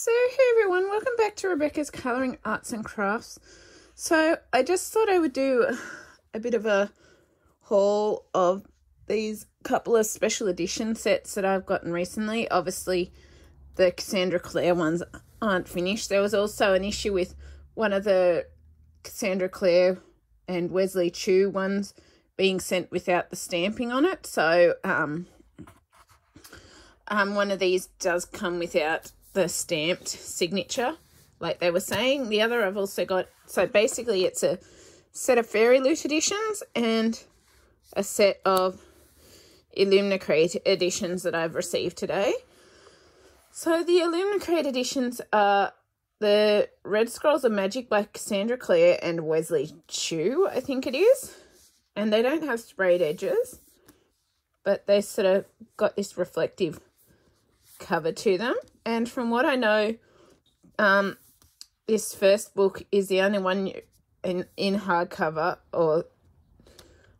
So hey everyone, welcome back to Rebecca's Colouring, Arts and Crafts. So I just thought I would do a bit of a haul of these couple of special edition sets that I've gotten recently. Obviously the Cassandra Clare ones aren't finished. There was also an issue with one of the Cassandra Clare and Wesley Chu ones being sent without the stamping on it. So one of these does come without the stamped signature, like they were saying. The other I've also got, so basically it's a set of Fairyloot editions and a set of Illumicrate editions that I've received today. So the Illumicrate editions are The Red Scrolls of Magic by Cassandra Clare and Wesley Chu, I think it is. And they don't have sprayed edges, but they sort of got this reflective cover to them. And from what I know, this first book is the only one in hardcover, or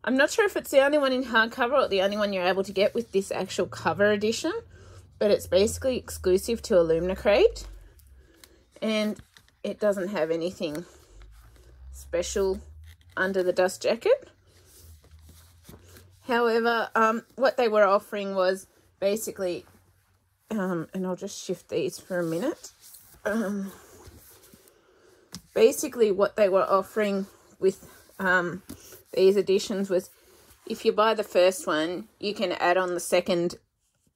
I'm not sure if it's the only one in hardcover or the only one you're able to get with this actual cover edition, but it's basically exclusive to Illumicrate, and it doesn't have anything special under the dust jacket. However, what they were offering was basically, and I'll just shift these for a minute. Basically what they were offering with these editions was, if you buy the first one, you can add on the second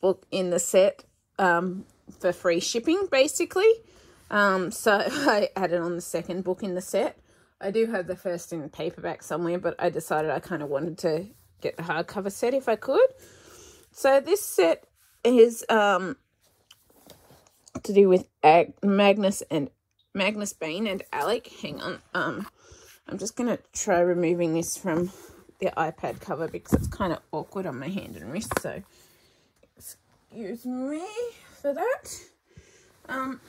book in the set for free shipping, basically. So I added on the second book in the set. I do have the first in paperback somewhere, but I decided I kind of wanted to get the hardcover set if I could. So this set is to do with Magnus Bane and Alec. Hang on, I'm just gonna try removing this from the iPad cover because it's kind of awkward on my hand and wrist, so excuse me for that.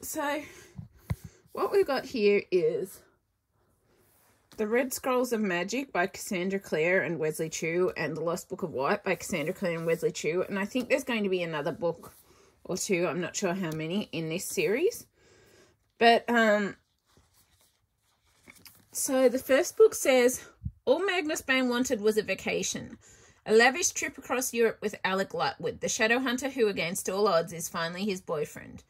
So what we've got here is The Red Scrolls of Magic by Cassandra Clare and Wesley Chu, and The Lost Book of White by Cassandra Clare and Wesley Chu. And I think there's going to be another book or two, I'm not sure how many, in this series. But, so the first book says, all Magnus Bane wanted was a vacation. A lavish trip across Europe with Alec Lightwood, the Shadowhunter who, against all odds, is finally his boyfriend.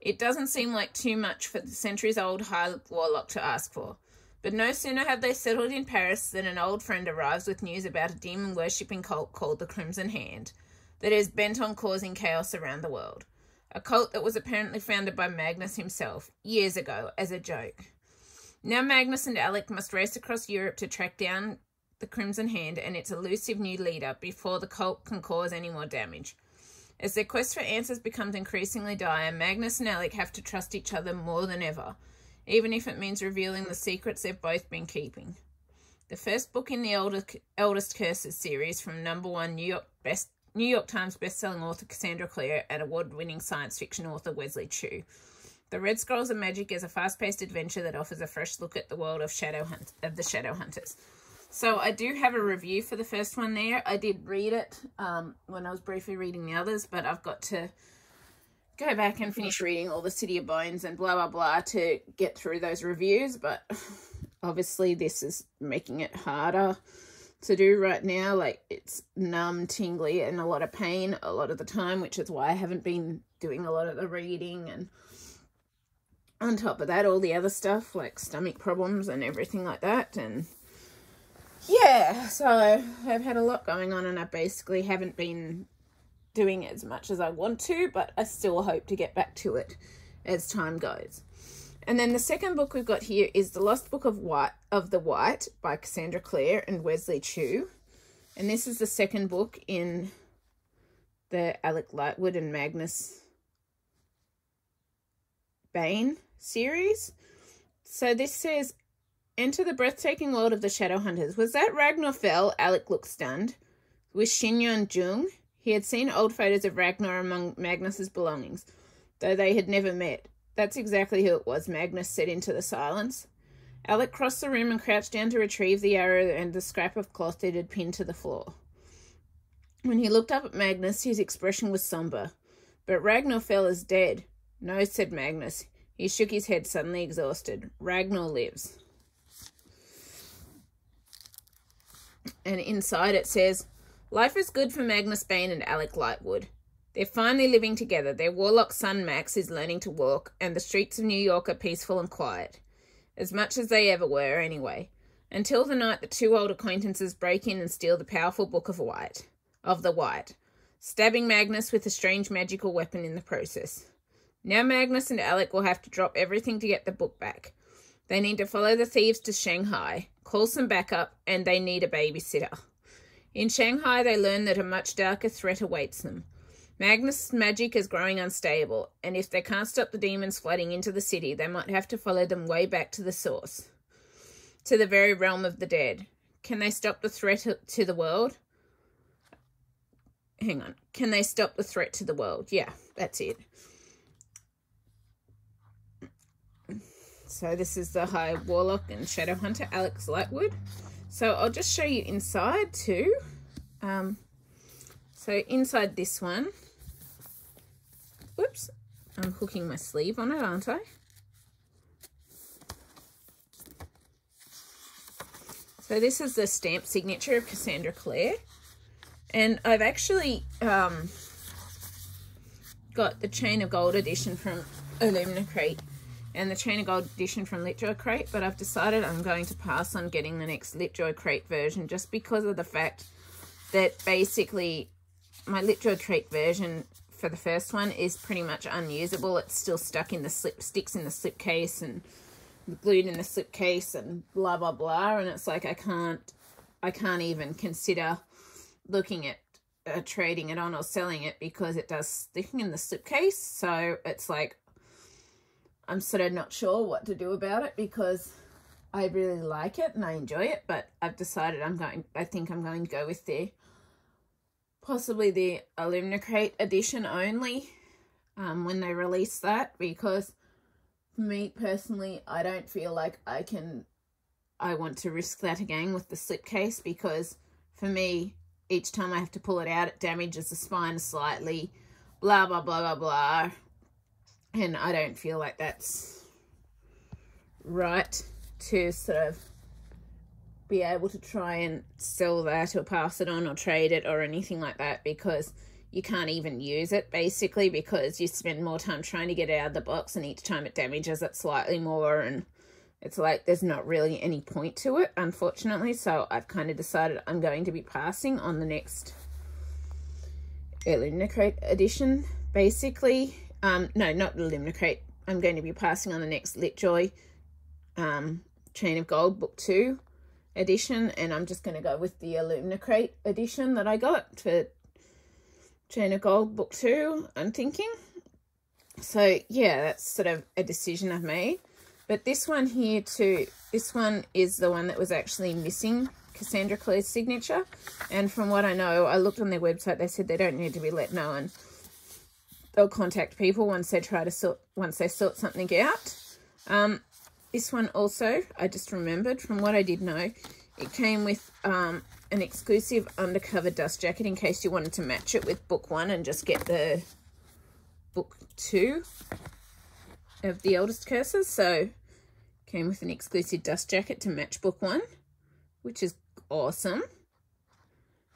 It doesn't seem like too much for the centuries-old High Warlock to ask for. But no sooner have they settled in Paris than an old friend arrives with news about a demon-worshipping cult called the Crimson Hand that is bent on causing chaos around the world. A cult that was apparently founded by Magnus himself years ago as a joke. Now Magnus and Alec must race across Europe to track down the Crimson Hand and its elusive new leader before the cult can cause any more damage. As their quest for answers becomes increasingly dire, Magnus and Alec have to trust each other more than ever, even if it means revealing the secrets they've both been keeping. The first book in the Eldest Curses series from #1 New York Times bestselling author Cassandra Clare and award-winning science fiction author Wesley Chu. The Red Scrolls of Magic is a fast-paced adventure that offers a fresh look at the world of the Shadowhunters. So I do have a review for the first one there. I did read it when I was briefly reading the others, but I've got to go back and finish reading all the City of Bones and blah, blah, blah to get through those reviews. But obviously this is making it harder to do right now. Like, it's numb, tingly, and a lot of pain a lot of the time, which is why I haven't been doing a lot of the reading. And on top of that, all the other stuff, like stomach problems and everything like that. And yeah, so I've had a lot going on, and I basically haven't been doing as much as I want to, but I still hope to get back to it as time goes. And then the second book we've got here is The Lost Book of the White by Cassandra Clare and Wesley Chu. And this is the second book in the Alec Lightwood and Magnus Bane series. So this says, enter the breathtaking world of the Shadowhunters. Was that Ragnar Fell? Alec looked stunned. With Xinyan Jung? He had seen old photos of Ragnar among Magnus's belongings, though they had never met. That's exactly who it was, Magnus said into the silence. Alec crossed the room and crouched down to retrieve the arrow and the scrap of cloth it had pinned to the floor. When he looked up at Magnus, his expression was somber. But Ragnar Fell is dead. No, said Magnus. He shook his head, suddenly exhausted. Ragnall lives. And inside it says, life is good for Magnus Bane and Alec Lightwood. They're finally living together. Their warlock son Max is learning to walk, and the streets of New York are peaceful and quiet. As much as they ever were, anyway. Until the night the two old acquaintances break in and steal the powerful Book of White, stabbing Magnus with a strange magical weapon in the process. Now Magnus and Alec will have to drop everything to get the book back. They need to follow the thieves to Shanghai, call some backup, and they need a babysitter. In Shanghai, they learn that a much darker threat awaits them. Magnus' magic is growing unstable, and if they can't stop the demons flooding into the city, they might have to follow them way back to the source, to the very realm of the dead. Can they stop the threat to the world? Hang on. Can they stop the threat to the world? Yeah, that's it. So this is the High Warlock and Shadowhunter, Alec Lightwood. So I'll just show you inside too. So inside this one, whoops, I'm hooking my sleeve on it, aren't I? So this is the stamp signature of Cassandra Clare. And I've actually got the Chain of Gold edition from Illumicrate and the Chain of Gold edition from LitJoy Crate, but I've decided I'm going to pass on getting the next LitJoy Crate version just because of the fact that basically my LitJoy Crate version for the first one is pretty much unusable. It's still stuck in the sticks in the slipcase and glued in the slipcase and blah, blah, blah. And it's like, I can't even consider looking at trading it on or selling it because it does sticking in the slipcase. So it's like, I'm sort of not sure what to do about it because I really like it and I enjoy it, but I've decided I think I'm going to go with possibly the Illumicrate edition only when they release that, because me personally, I don't feel like I want to risk that again with the slipcase, because for me, each time I have to pull it out, it damages the spine slightly, blah, blah, blah, blah, blah. And I don't feel like that's right to sort of be able to try and sell that or pass it on or trade it or anything like that, because you can't even use it basically because you spend more time trying to get it out of the box and each time it damages it slightly more, and it's like there's not really any point to it, unfortunately. So I've kind of decided I'm going to be passing on the next Illumicrate edition basically. No, not Illumicrate. I'm going to be passing on the next LitJoy Chain of Gold Book 2 edition, and I'm just going to go with the Illumicrate edition that I got for Chain of Gold Book 2, I'm thinking. So, yeah, that's sort of a decision I've made. But this one here too, this one is the one that was actually missing Cassandra Clare's signature. And from what I know, I looked on their website, they said they don't need to be let known. They'll contact people once they sort something out. This one also, I just remembered from what I did know, it came with an exclusive undercover dust jacket in case you wanted to match it with book 1 and just get the book 2 of the Eldest Curses. So came with an exclusive dust jacket to match book 1, which is awesome.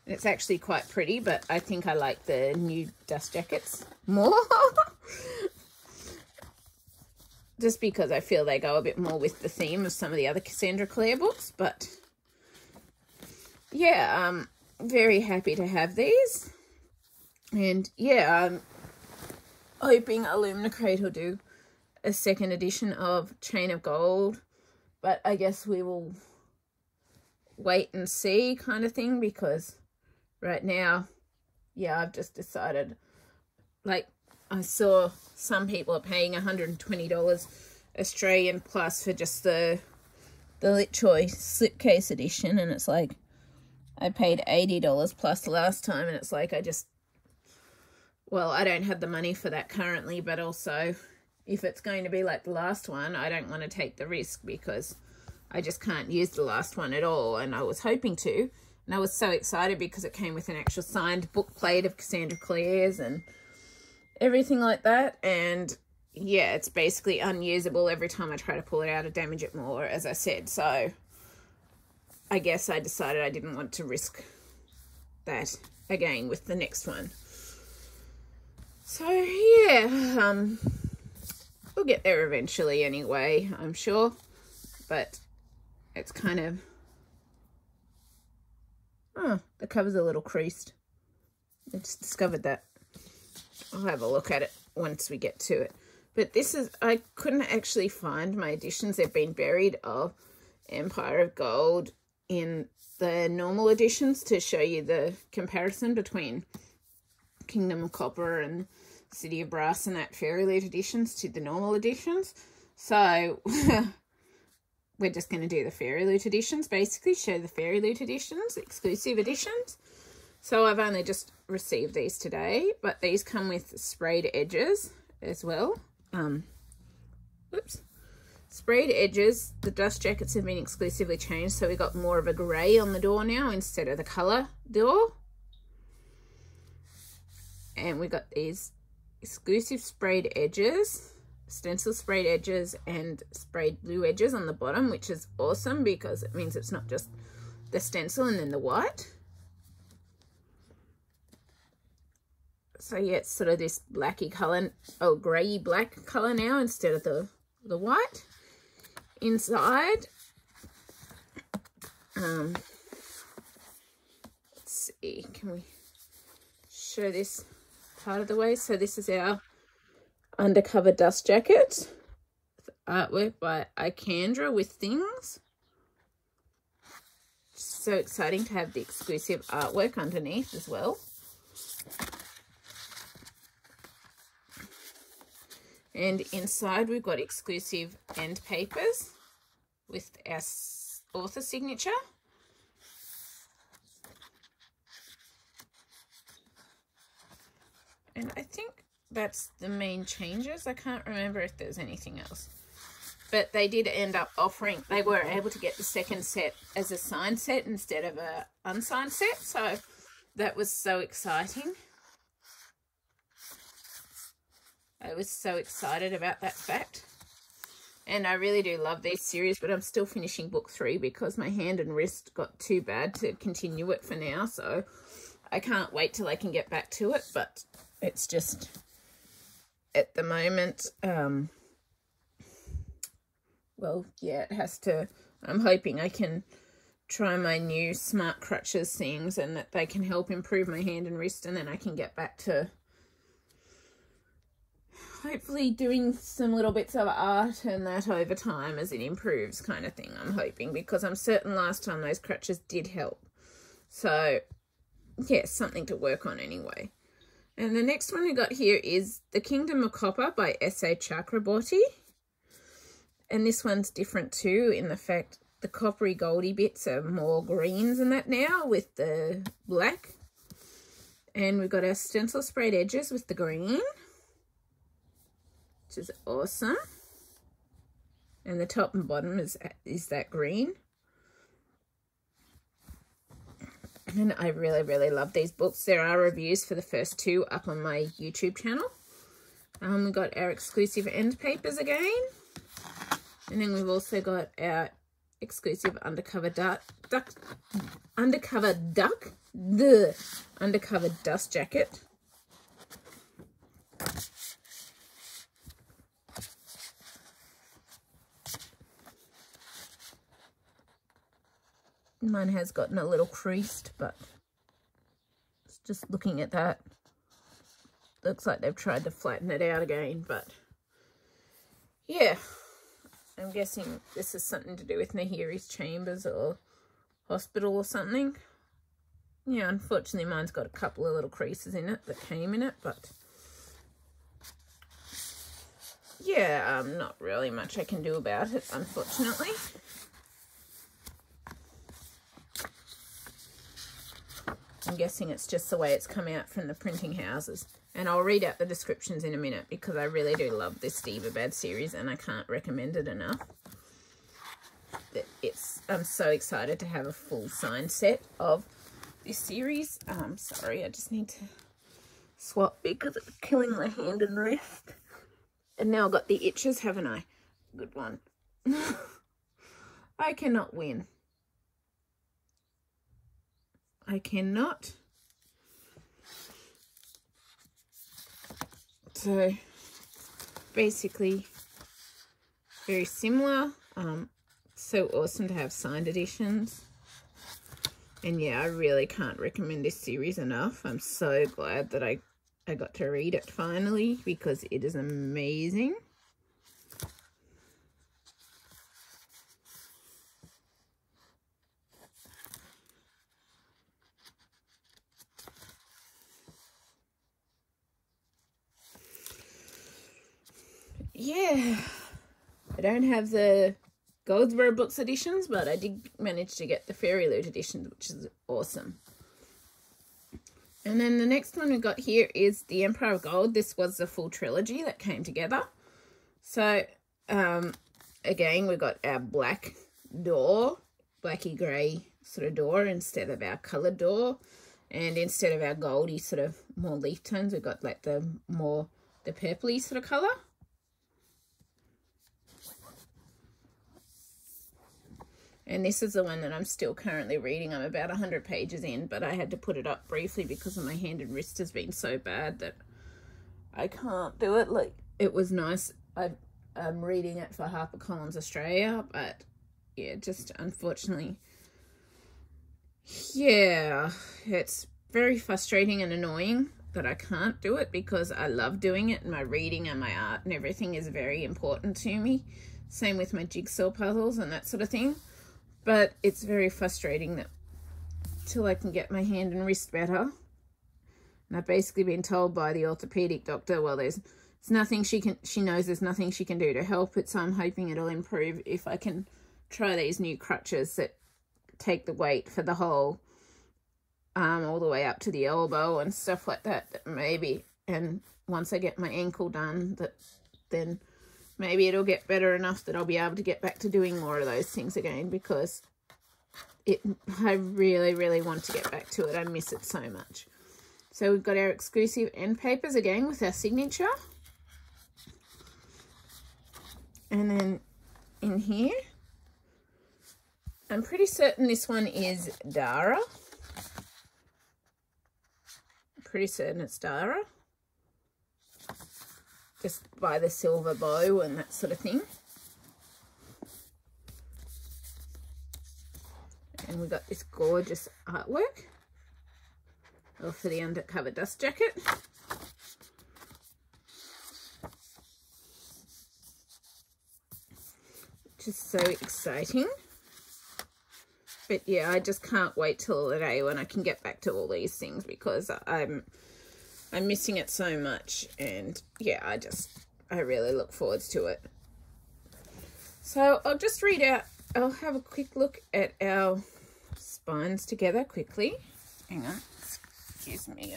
It's actually quite pretty, but I think I like the new dust jackets more. Just because I feel they go a bit more with the theme of some of the other Cassandra Clare books. But yeah, I'm very happy to have these. And yeah, I'm hoping Illumicrate will do a second edition of Chain of Gold. But I guess we will wait and see kind of thing, because right now, yeah, I've just decided, like, I saw some people are paying $120 Australian plus for just the LitJoy slipcase edition, and it's like, I paid $80 plus the last time, and it's like, I just, well, I don't have the money for that currently, but also, if it's going to be like the last one, I don't want to take the risk, because I just can't use the last one at all, and I was hoping to, and I was so excited because it came with an actual signed book plate of Cassandra Clare's and everything like that, and yeah, it's basically unusable. Every time I try to pull it out, I damage it more, as I said. So I guess I decided I didn't want to risk that again with the next one. So yeah, we'll get there eventually anyway, I'm sure. But it's kind of... oh, the cover's a little creased. I just discovered that. I'll have a look at it once we get to it. But this is... I couldn't actually find my editions. They've been buried of Empire of Gold in the normal editions to show you the comparison between Kingdom of Copper and City of Brass and that Fairyloot editions to the normal editions. So we're just going to do the Fairyloot editions, basically show the Fairyloot editions, exclusive editions. So I've only just received these today, but these come with sprayed edges as well. Oops. Sprayed edges. The dust jackets have been exclusively changed, so we got more of a grey on the door now instead of the colour door. And we got these exclusive sprayed edges, stencil sprayed edges and sprayed blue edges on the bottom, which is awesome because it means it's not just the stencil and then the white. So yeah, it's sort of this blacky colour, oh, grey black colour now instead of the white. Inside, let's see, can we show this part of the way? So this is our undercover dust jacket, artwork by Icandra with Things. So exciting to have the exclusive artwork underneath as well. And inside we've got exclusive end papers with our author signature. And I think that's the main changes. I can't remember if there's anything else. But they did end up offering, they were able to get the second set as a signed set instead of an unsigned set. So that was so exciting. I was so excited about that fact. And I really do love these series, but I'm still finishing book 3 because my hand and wrist got too bad to continue it for now. So I can't wait till I can get back to it, but it's just at the moment, well, yeah, it has to, I'm hoping I can try my new smart crutches things and that they can help improve my hand and wrist, and then I can get back to hopefully doing some little bits of art and that over time as it improves kind of thing, I'm hoping, because I'm certain last time those crutches did help. So, yeah, something to work on anyway. And the next one we got here is The Kingdom of Copper by S.A. Chakraborty. And this one's different too in the fact the coppery goldy bits are more greens than that now with the black. And we've got our stencil sprayed edges with the green, which is awesome. And the top and bottom is that green. And I really, really love these books. There are reviews for the first 2 up on my YouTube channel. We've got our exclusive end papers again. And then we've also got our exclusive undercover undercover dust jacket. Mine has gotten a little creased, but it's just looking at that. Looks like they've tried to flatten it out again, but yeah. I'm guessing this is something to do with Nahiri's chambers or hospital or something. Yeah, unfortunately mine's got a couple of little creases in it that came in it, but yeah, not really much I can do about it, unfortunately. I'm guessing it's just the way it's come out from the printing houses. And I'll read out the descriptions in a minute because I really do love this Daevabad series and I can't recommend it enough. I'm so excited to have a full signed set of this series. Sorry, I just need to swap because it's killing my hand and wrist. And now I've got the itches, haven't I? Good one. I cannot win. I cannot. So basically very similar. So awesome to have signed editions. And yeah, I really can't recommend this series enough. I'm so glad that I got to read it finally, because it is amazing. Yeah, I don't have the Goldsboro Books editions, but I did manage to get the Fairyloot editions, which is awesome. And then the next one we got here is The Empire of Gold. This was the full trilogy that came together. So, again, we got our black door, blacky grey sort of door instead of our coloured door. And instead of our goldy sort of more leaf tones, we got like the more, the purpley sort of colour. And this is the one that I'm still currently reading. I'm about 100 pages in, but I had to put it up briefly because my hand and wrist has been so bad that I can't do it. Like, it was nice. I'm reading it for HarperCollins Australia, but yeah, just unfortunately. Yeah, it's very frustrating and annoying that I can't do it because I love doing it, and my reading and my art and everything is very important to me. Same with my jigsaw puzzles and that sort of thing. But it's very frustrating that till I can get my hand and wrist better. And I've basically been told by the orthopedic doctor, well, there's nothing she knows there's nothing she can do to help it. So I'm hoping it'll improve if I can try these new crutches that take the weight for the whole arm all the way up to the elbow and stuff like that, that maybe. And once I get my ankle done, that then maybe it'll get better enough that I'll be able to get back to doing more of those things again, because I really, really want to get back to it. I miss it so much. So we've got our exclusive end papers again with our signature. And then in here, I'm pretty certain this one is Dara. I'm pretty certain it's Dara. Just by the silver bow and that sort of thing. And we got this gorgeous artwork. Oh, for the undercover dust jacket. Which is so exciting. But yeah, I just can't wait till the day when I can get back to all these things, because I'm missing it so much, and yeah, I really look forward to it. So I'll just read out, I'll have a quick look at our spines together quickly. Hang on, excuse me,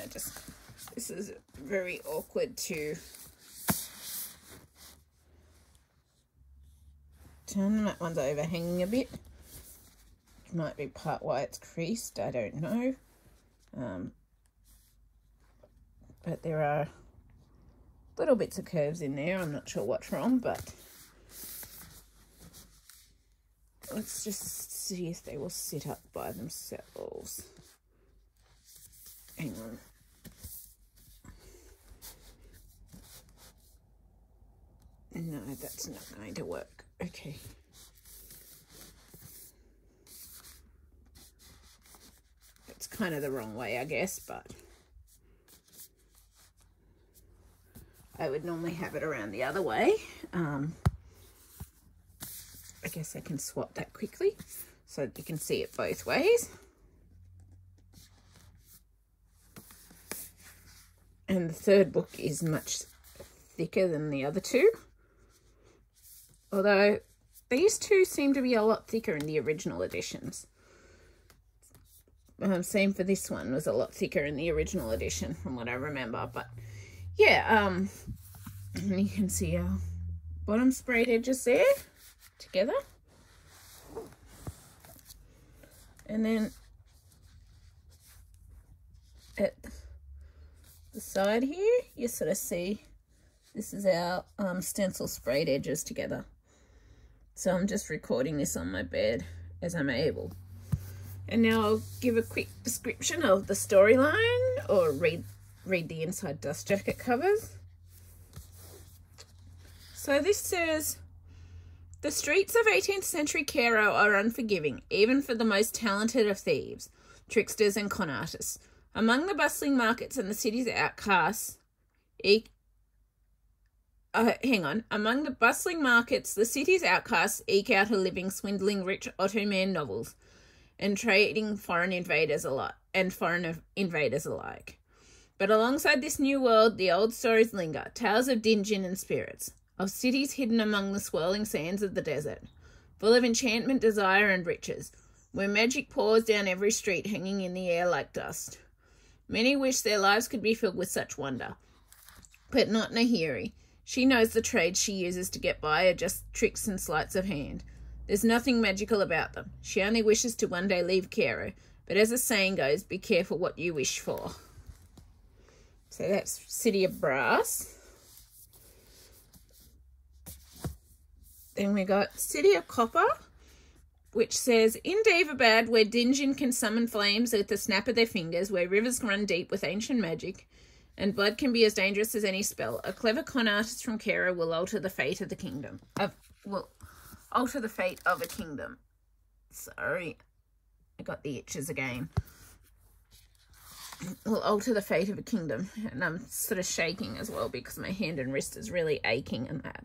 this is very awkward to turn them. That one's overhanging a bit. It might be part why it's creased, I don't know. But there are little bits of curves in there. I'm not sure what's wrong, but let's just see if they will sit up by themselves. Hang on. No, that's not going to work. Okay. It's kind of the wrong way, I guess, but I would normally have it around the other way. I guess I can swap that quickly so you can see it both ways. And the third book is much thicker than the other two. Although these two seem to be a lot thicker in the original editions. Same for this one, was a lot thicker in the original edition from what I remember, but yeah, and you can see our bottom sprayed edges there together. And then at the side here, you sort of see This is our stencil sprayed edges together. So I'm just recording this on my bed as I'm able. And now I'll give a quick description of the storyline, or read the inside dust jacket covers. So this says, the streets of 18th century Cairo are unforgiving, even for the most talented of thieves, tricksters and con artists. Among the bustling markets and the city's outcasts, eke out a living swindling rich Ottoman nobles and trading foreign invaders alike. But alongside this new world, the old stories linger, tales of djinn and spirits, of cities hidden among the swirling sands of the desert, full of enchantment, desire and riches, where magic pours down every street, hanging in the air like dust. Many wish their lives could be filled with such wonder, but not Nahiri. She knows the trades she uses to get by are just tricks and sleights of hand. There's nothing magical about them. She only wishes to one day leave Cairo, but as the saying goes, be careful what you wish for. So that's City of Brass. Then we got City of Copper, which says, in Daevabad, where djinn can summon flames with the snap of their fingers, where rivers run deep with ancient magic, and blood can be as dangerous as any spell, a clever con artist from Cairo will alter the fate of the kingdom. Will alter the fate of a kingdom. And I'm sort of shaking as well because my hand and wrist is really aching and that.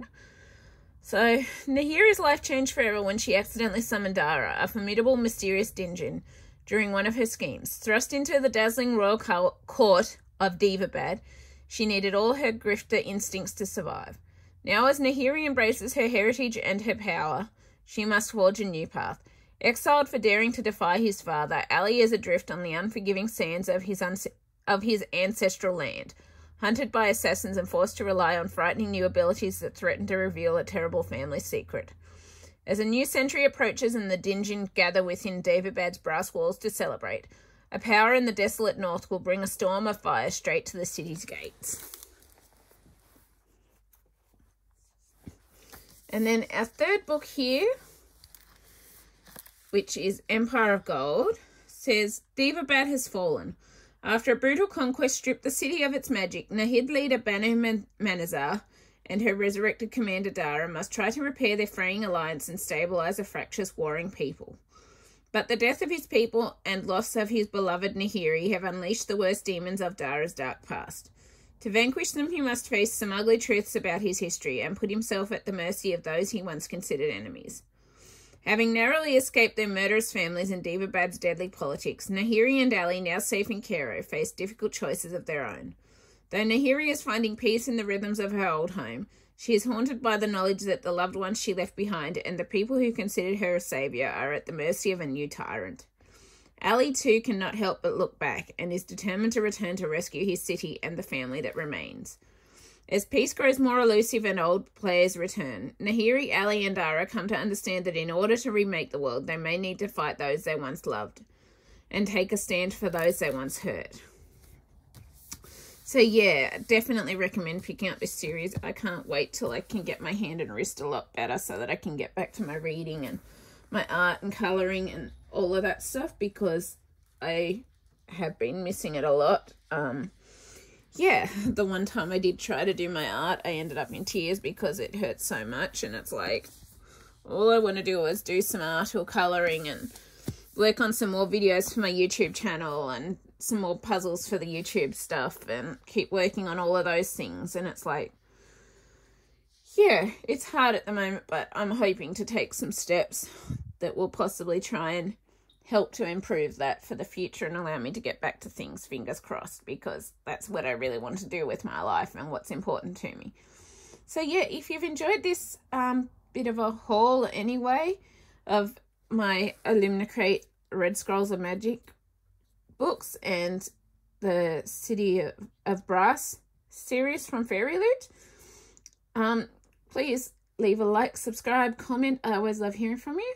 So, Nahiri's life changed forever when she accidentally summoned Dara, a formidable, mysterious djinn, during one of her schemes. Thrust into the dazzling royal court of Daevabad, she needed all her grifter instincts to survive. Now, as Nahiri embraces her heritage and her power, she must forge a new path. Exiled for daring to defy his father, Ali is adrift on the unforgiving sands of his ancestral land, hunted by assassins and forced to rely on frightening new abilities that threaten to reveal a terrible family secret. As a new century approaches and the djinn gather within Daevabad's brass walls to celebrate, a power in the desolate north will bring a storm of fire straight to the city's gates. And then our third book here, which is Empire of Gold, says, Daevabad has fallen. After a brutal conquest stripped the city of its magic, Nahid leader Banu Manazar and her resurrected commander Dara must try to repair their fraying alliance and stabilise a fractious, warring people. But the death of his people and loss of his beloved Nahiri have unleashed the worst demons of Dara's dark past. To vanquish them, he must face some ugly truths about his history and put himself at the mercy of those he once considered enemies. Having narrowly escaped their murderous families and Daevabad's deadly politics, Nahiri and Ali, now safe in Cairo, face difficult choices of their own. Though Nahiri is finding peace in the rhythms of her old home, she is haunted by the knowledge that the loved ones she left behind and the people who considered her a saviour are at the mercy of a new tyrant. Ali, too, cannot help but look back and is determined to return to rescue his city and the family that remains. As peace grows more elusive and old players return, Nahiri, Ali and Dara come to understand that in order to remake the world, they may need to fight those they once loved and take a stand for those they once hurt. So yeah, definitely recommend picking up this series. I can't wait till I can get my hand and wrist a lot better so that I can get back to my reading and my art and colouring and all of that stuff, because I have been missing it a lot. Yeah, the one time I did try to do my art, I ended up in tears because it hurt so much, and it's like, all I want to do is do some art or colouring and work on some more videos for my YouTube channel and some more puzzles for the YouTube stuff and keep working on all of those things. And it's like, yeah, it's hard at the moment, but I'm hoping to take some steps that will possibly try and help to improve that for the future and allow me to get back to things, fingers crossed, because that's what I really want to do with my life and what's important to me. So yeah, if you've enjoyed this bit of a haul anyway of my Illumicrate Red Scrolls of Magic books and the City of Brass series from Fairyloot, please leave a like, subscribe, comment. I always love hearing from you,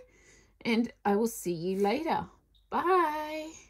and I will see you later. Bye.